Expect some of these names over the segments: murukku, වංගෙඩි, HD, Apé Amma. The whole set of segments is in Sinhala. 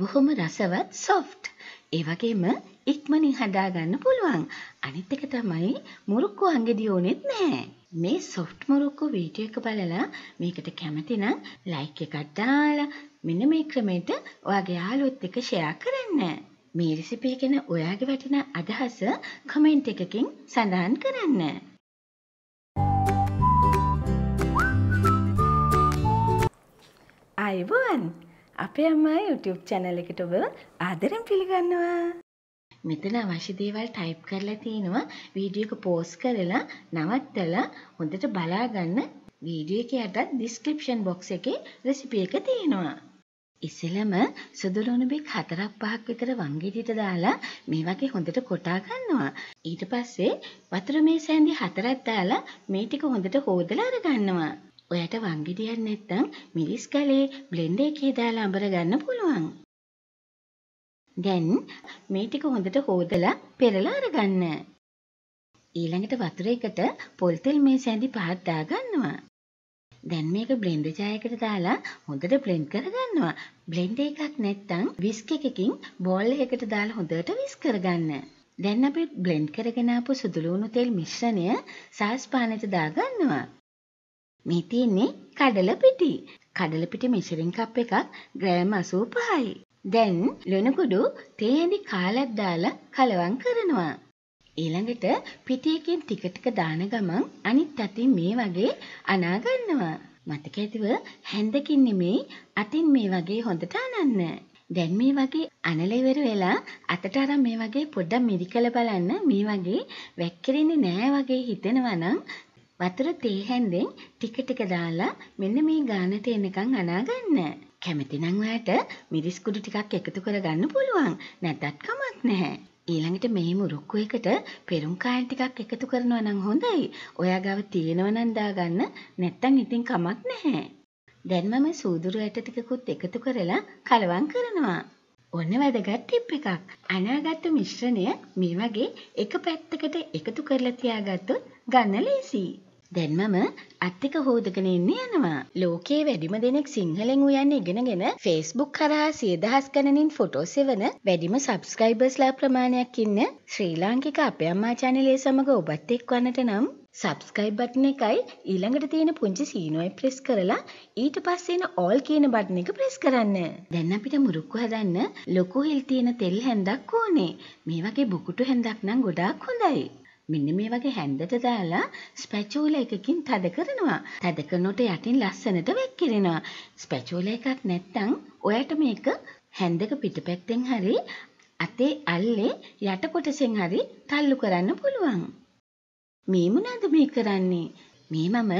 බොහොම රසවත් සොෆ්ට්. ඒ වගේම ඉක්මනින් හදා ගන්න පුළුවන්. අනිත් එක තමයි මුරුක්කු අංගෙදී ඕනෙත් නැහැ. මේ සොෆ්ට් මුරුක්කු වීඩියෝ එක බලලා මේකට කැමති නම් ලයික් එකක් දාලා මෙන්න මේ ක්‍රමයට ඔයාගේ යාළුවොත් එක්ක ෂෙයා කරන්න. මේ රෙසිපි එක ගැන ඔයාගේ වටින අදහස කමෙන්ට් එකකින් සඳහන් කරන්න. අයවන් අපේ අම්මා YouTube channel එකට ඔබ ආදරෙන් පිළිගන්නවා. මෙතන අවශ්‍ය දේවල් ටයිප් කරලා තිනවා. වීඩියෝ එක පෝස්ට් කරලා නවත්තලා හොඳට බලා ගන්න. වීඩියෝ එකේ යටත් description box එකේ recipe එක තියෙනවා. ඉස්සෙල්ලම සුදු ලුණු බෙක් 4ක් 5ක් විතර වංගෙඩියට දාලා මේ වගේ හොඳට කොටා ගන්නවා. ඊට පස්සේ වතුර මේස ඇඳි 4ක් දාලා මේ ටික හොඳට හොදලා අර ගන්නවා. ඔයාට වංගෙඩියක් නැත්නම් මිරිස් කලේ බ්ලෙන්ඩර් එකේ දාලා අඹර ගන්න පුළුවන්. දැන් මේ ටික හොඳට හොදලා පෙරලා අරගන්න. ඊළඟට වතුර එකට පොල් තෙල් මේ සැඳි පහක් දා ගන්නවා. දැන් මේක බ්ලෙන්ඩර් ජායකට දාලා හොඳට බ්ලෙන්ඩ් කරගන්නවා. බ්ලෙන්ඩර් එකක් නැත්නම් විස්ක් එකකින් බෝල් එකකට දාලා හොඳට විස්ක් කරගන්න. දැන් අපි බ්ලෙන්ඩ් කරගෙන ආපු සුදු ලුණු තෙල් මිශ්‍රණය සාස් පානෙට දා ගන්නවා. මේ තියෙන්නේ කඩල පිටි. කඩල පිටි මෙෂරින් කප් එකක් ග්‍රෑම් 85යි. දැන් ලුණු කුඩු තේ ඇඳි කාලක් දාලා කලවම් කරනවා. ඊළඟට පිටි එකෙන් ටික ටික දාන ගමන් අනිත් අතින් මේ වගේ අනා ගන්නවා. මතක ඇතිව හැන්දකින් නෙමේ අතින් මේ වගේ හොඳට අනන්න. දැන් මේ වගේ අනල ඉවර වෙලා අතට අරන් මේ වගේ පොඩ්ඩක් මිරිකලා බලන්න. මේ වගේ වැක්කිරෙන්නේ නැහැ වගේ හිතෙනවා නම් වතුර තේ හැන්දෙන් ටික ටික දාලා මෙන්න මේ ගානට එනකන් අනා ගන්න. කැමති නම් ඔයාට මිරිස් කුඩු ටිකක් එකතු කරගන්න පුළුවන්. නැත්නම් කමක් නැහැ. ඊළඟට මේ මුරුක්කු එකට පෙරුම් කායන් ටිකක් එකතු කරනවා නම් හොඳයි. ඔයා ගාව තියෙනවා නම් දාගන්න. නැත්නම් ඉතින් කමක් නැහැ. දැන් මම සූදුරු ඇට ටිකකුත් එකතු කරලා කලවම් කරනවා. ඔන්න වැදගත් ටිප් එකක්. අනාගත්තු මිශ්‍රණය මේ වගේ එක පැත්තකට එකතු කරලා තියාගත්තොත් ගන්න ලේසියි. දැන් මම අත් එක හොදගෙන ඉන්න යනවා. ලෝකයේ වැඩිම දෙනෙක් සිංහලෙන් උයන්නේ ඉගෙනගෙන Facebook කරා 100,000 ගණනින් ෆොටෝ සෙවන වැඩිම සබ්ස්ක්‍රයිබර්ස්ලා ප්‍රමාණයක් ඉන්න ශ්‍රී ලාංකික අපේ අම්මා channel සමග ඔබත් එක්ක වන්නට නම් subscribe button එකයි ඊළඟට තියෙන පුංචි සීනුවයි press කරලා ඊට පස්සේ එන all කියන button එක press කරන්න. දැන් අපිට මුරුක්කු හදන්න ලොකු හිල් තියෙන තෙල් හැන්දක් ඕනේ. මේ වගේ බුකුටු හැන්දක් නම් ගොඩාක් හොඳයි. මෙන්න මේ වගේ හැන්දට දාලා ස්පැචුලා එකකින් තද කරනවා. තද කරනකොට යටින් ලස්සනට වැක්කිරෙනවා. ස්පැචුලා එකක් නැත්නම් ඔයාට මේක හැන්දක පිටපැත්තෙන් හරි අතේ අල්ලේ යට කොටසෙන් හරි තල්ලු කරන්න පුළුවන්. මේ මොනද මේ කරන්නේ? මේ මම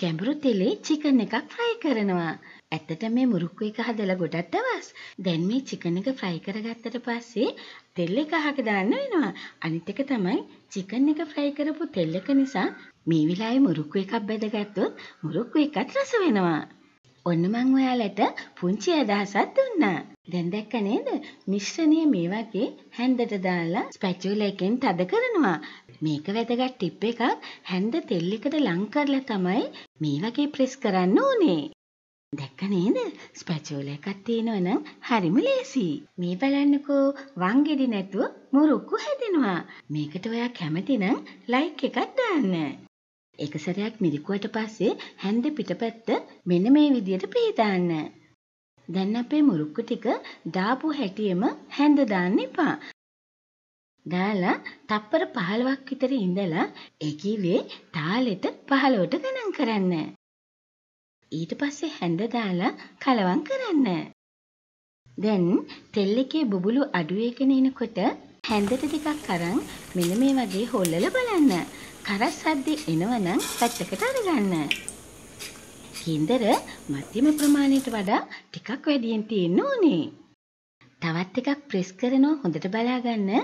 ගැඹුරු තෙලේ චිකන් එකක් fry කරනවා. ඇත්තට මේ මුරුක්කු එක හදලා ගොඩක් දවස්. දැන් මේ චිකන් එක fry කරගත්තට පස්සේ තෙල් එක අහක දාන්න වෙනවා. අනිත් එක තමයි චිකන් එක ෆ්‍රයි කරපු තෙල් එක නිසා මේ වෙලාවේ මුරුක්කු එකක් බෙදගත්තොත් මුරුක්කු එකත් රස වෙනවා. ඔන්න මම ඔයාලට පුංචි අදහසක් දුන්නා. දැන් දැක්ක නේද? මිශ්‍රණය මේ වගේ හැන්දට දාලා ස්පැචුලා එකෙන් තද කරනවා. මේක වැදගත් ටිප් එකක්. හැන්ද තෙල් එකට ලං කරලා තමයි මේ වගේ ප්‍රෙස් කරන්න ඕනේ. දැක්ක නේද? ස්පැචුලා එකක් තියෙනවා නම් හරිම ලේසියි. මේ බලන්නකෝ වංගෙඩි නැතුව මුරුක්කු හැදෙනවා. මේකට ඔයා කැමති නම් ලයික් එකක් දාන්න. එක සැරයක් මිරිකුවට පස්සේ හැන්ද පිටපැත්ත මෙන්න මේ විදියට පීදාන්න. දැන් අපේ මුරුක්කු ටික දාපු හැටියෙම හැන්ද දාන්න එපා. දාලා තප්පර 15ක් විතර ඉඳලා ඒකීවේ තාලෙට 15ට ගණන් කරන්න. ඊට පස්සේ හැන්ද දාලා කලවම් කරන්න. දැන් තෙල් එකේ බුබුලු අඩුවේගෙන එනකොට හැන්දට ටිකක් අරන් මෙන්න මේ වගේ හොල්ලලා බලන්න. කරස් සද්දේ එනවනම් පැත්තකට අරගන්න. කේන්දර මධ්‍යම ප්‍රමාණයට වඩා ටිකක් වැඩියෙන් තියෙන්න ඕනේ. තවත් එකක් ප්‍රෙස් කරනවා හොඳට බලා ගන්න.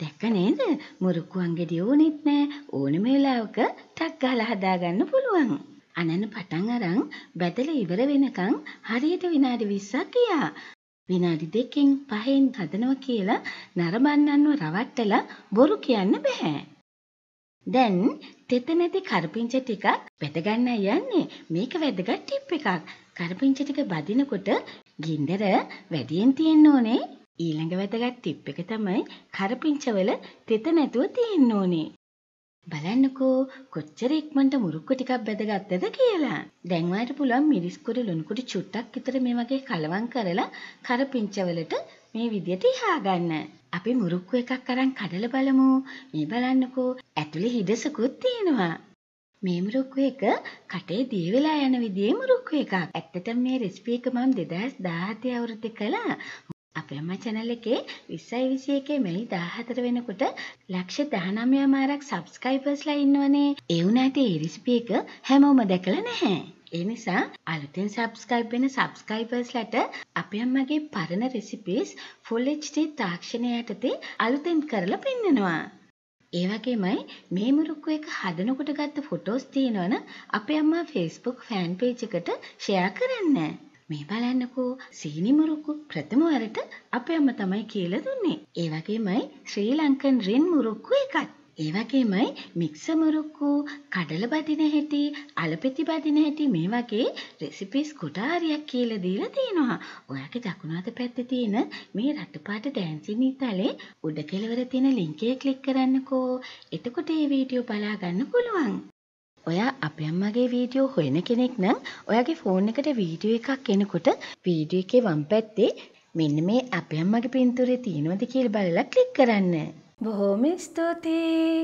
දැක්ක නේද? මුරුක්කු අංගෙදී ඕනෙත් නැහැ. ඕනම වෙලාවක ටක් ගාලා හදා ගන්න පුළුවන්. අනන පටන් අරන් බැදලා ඉවර වෙනකන් හරියට විනාඩි 20ක් ගියා. විනාඩි 2කින් 5ෙන් හදනවා කියලා නරඹන්නන්ව රවට්ටලා බොරු කියන්න බෑ. දැන් තෙත නැති කරපිංච ටිකක් බෙදගන්න යන්නේ. මේක වැදගත් ටිප් එකක්. කරපිංච ටික බදිනකොට गिंदर වැඩියෙන් තියෙන්න ඕනේ. ඊළඟ වැදගත් ටිප් එක තමයි කරපිංචවල තෙත නැතුව තියෙන්න ඕනේ. බලන්නකෝ කොච්චර ඉක්මනට මුරුක්කු ටිකක් බදගත්තද කියලා. දැන් වාට පුළුවන් මිරිස් කුඩු ලුණු කුඩු චුට්ටක් විතර මේ වගේ කලවම් කරලා කරපිංචවලට මේ විදියට ඉහා ගන්න. අපි මුරුක්කු එකක් අරන් කඩලා බලමු. මේ බලන්නකෝ ඇතුලේ හිඩසකුත් තියෙනවා. මේ මුරුක්කු එක කටේ දිය වෙලා යන විදිහේ මුරුක්කු එකක්. ඇත්තටම මේ රෙසිපි එක මම 2017 අවුරුද්දේ කළා. අපේ අම්මා channel එකේ 2021 මැයි 14 වෙනකොට 119,000ක් subscribersලා ඉන්නවනේ. ඒ උනාට මේ recipe එක හැමෝම දැකලා නැහැ. ඒ නිසා අලුතෙන් subscribe වෙන subscribersලාට අපේ අම්මගේ පරණ recipes full HD තාක්ෂණය යටතේ අලුතෙන් කරලා පෙන්නනවා. ඒ වගේමයි මේ මුරුක්කු එක හදනකොට ගත්ත photos තියෙනවනේ අපේ අම්මා Facebook fan page එකට share කරන්න. මේ බලන්නකෝ සීනි මුරුක්කු ප්‍රථම වරට අපේ අම්මා තමයි කියලා දුන්නේ. ඒ වගේමයි ශ්‍රී ලංකන් රින් මුරුක්කු එකක්. ඒ වගේමයි මික්ස මුරුක්කු, කඩල බදින හැටි, අලපෙති බදින හැටි මේ වගේ රෙසිපිස් කොටාරියක් කියලා දීලා තිනවා. ඔයාගේ දකුණු අත පැත්තේ තියෙන මේ රතු පාට ඩැන්සින් ඉතාලේ උඩ කෙළවර තියෙන link එක click කරන්නකෝ. එතකොට මේ වීඩියෝ බලා ගන්න පුළුවන්. ඔයා අපේ අම්මගේ වීඩියෝ හොයන කෙනෙක් නම් ඔයාගේ ෆෝන් එකට වීඩියෝ එකක් එනකොට වීඩියෝ එකේ වම් පැත්තේ මෙන්න මේ අපේ අම්මගේ පින්තූරේ තියෙනවද කියලා බලලා ක්ලික් කරන්න. බොහොම ස්තුතියි.